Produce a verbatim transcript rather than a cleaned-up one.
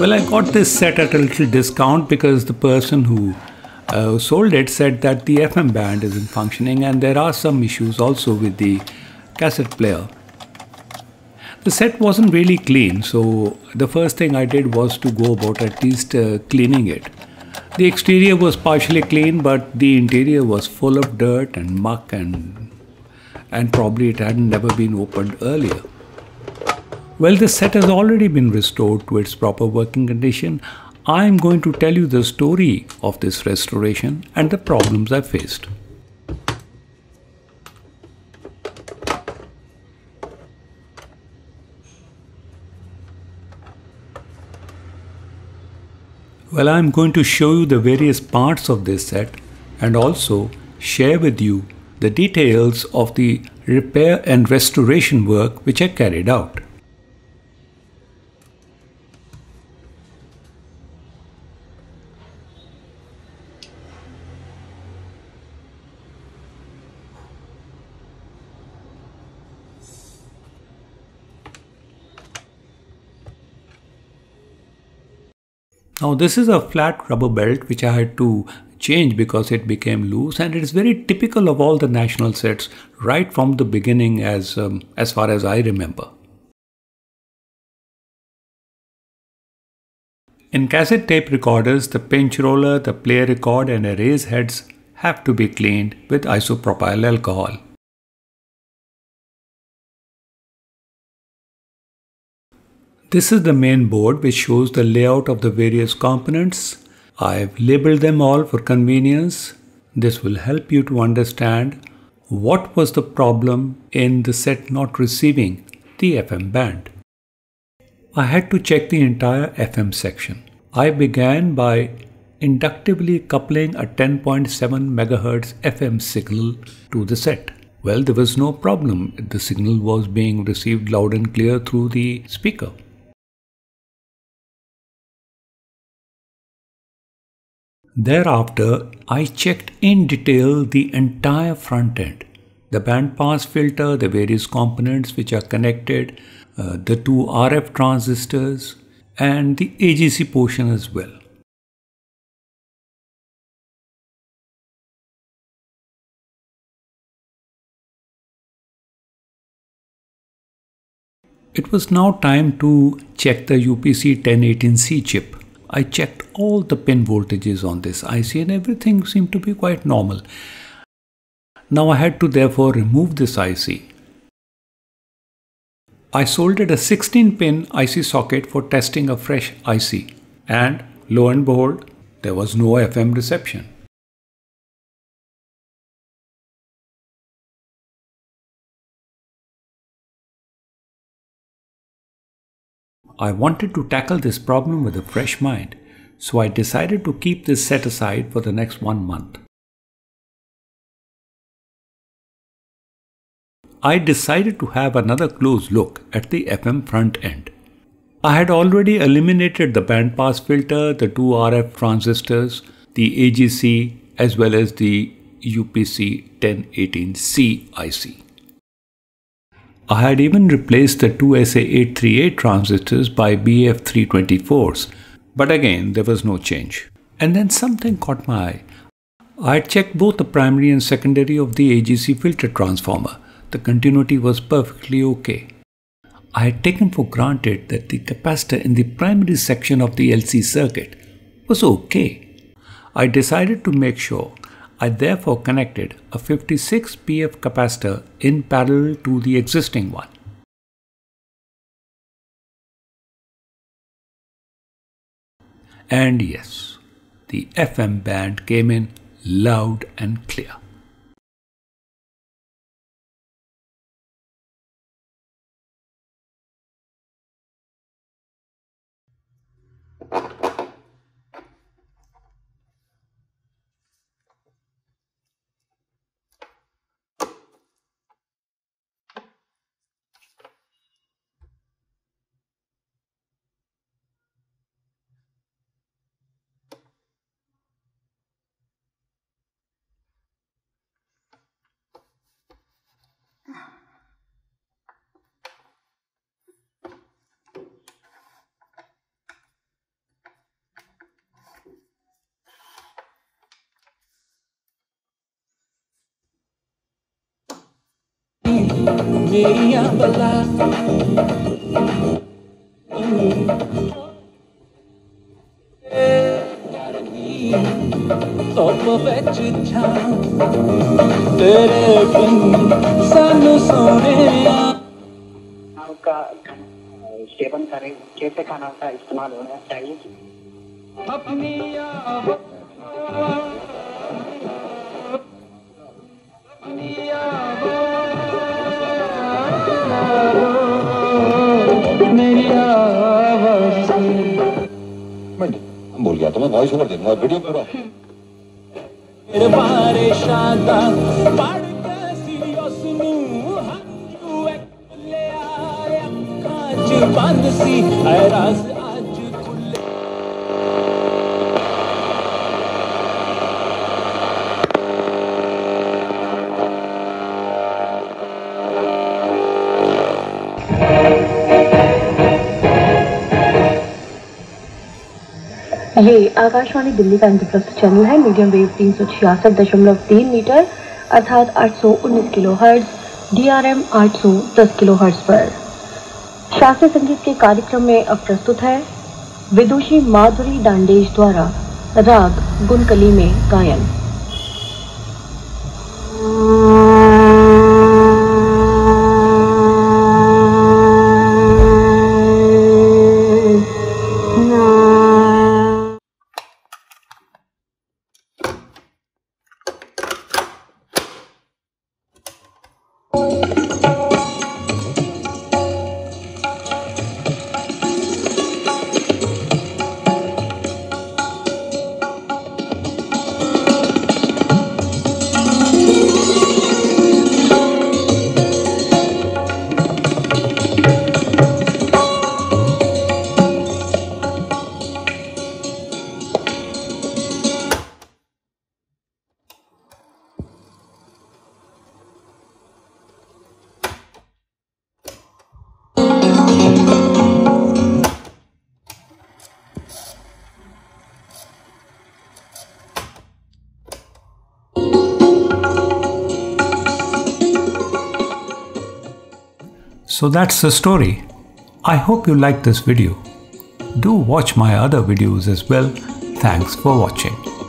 Well, I got this set at a little discount because the person who uh, sold it said that the F M band isn't functioning and there are some issues also with the cassette player. The set wasn't really clean, so the first thing I did was to go about at least uh, cleaning it. The exterior was partially clean, but the interior was full of dirt and muck and, and probably it had never been opened earlier. Well, this set has already been restored to its proper working condition. I am going to tell you the story of this restoration and the problems I faced. Well, I am going to show you the various parts of this set and also share with you the details of the repair and restoration work which I carried out. Now this is a flat rubber belt which I had to change because it became loose, and it is very typical of all the national sets right from the beginning as, um, as far as I remember. In cassette tape recorders, the pinch roller, the play record and erase heads have to be cleaned with isopropyl alcohol. This is the main board which shows the layout of the various components. I've labeled them all for convenience. This will help you to understand what was the problem in the set not receiving the F M band. I had to check the entire F M section. I began by inductively coupling a ten point seven megahertz F M signal to the set. Well, there was no problem. The signal was being received loud and clear through the speaker. Thereafter, I checked in detail the entire front end, the bandpass filter, the various components which are connected, uh, the two R F transistors and the A G C portion as well. It was now time to check the U P C ten eighteen C chip. I checked all the pin voltages on this I C and everything seemed to be quite normal. Now I had to therefore remove this I C. I soldered a sixteen pin I C socket for testing a fresh I C, and lo and behold, there was no F M reception. I wanted to tackle this problem with a fresh mind, so I decided to keep this set aside for the next one month. I decided to have another close look at the F M front end. I had already eliminated the bandpass filter, the two R F transistors, the A G C as well as the U P C ten eighteen C I C. I had even replaced the two S A eight thirty-eight transistors by B F three twenty-fours, but again there was no change. And then something caught my eye. I had checked both the primary and secondary of the A G C filter transformer. The continuity was perfectly okay. I had taken for granted that the capacitor in the primary section of the L C circuit was okay. I decided to make sure. I therefore connected a fifty-six P F capacitor in parallel to the existing one. And yes, the F M band came in loud and clear. सेवन करें, कैसे खाना का इस्तेमाल होना चाहिए। अपनी मैं भूल गया तो मैं वॉइस ओवर दूंगा वीडियो पूरा। बंद सी है राज आज खुले। ये आकाशवाणी दिल्ली का इंटरप्लस चैनल है। मीडियम वेव तीन सौ छियासठ दशमलव तीन मीटर अर्थात आठ सौ उन्नीस kilohertz, D R M आठ सौ दस किलो हर्ट्ज पर शास्त्रीय संगीत के कार्यक्रम में अब प्रस्तुत है विदुषी माधुरी दांडेश द्वारा राग गुनकली में गायन। So that's the story. I hope you liked this video. Do watch my other videos as well. Thanks for watching.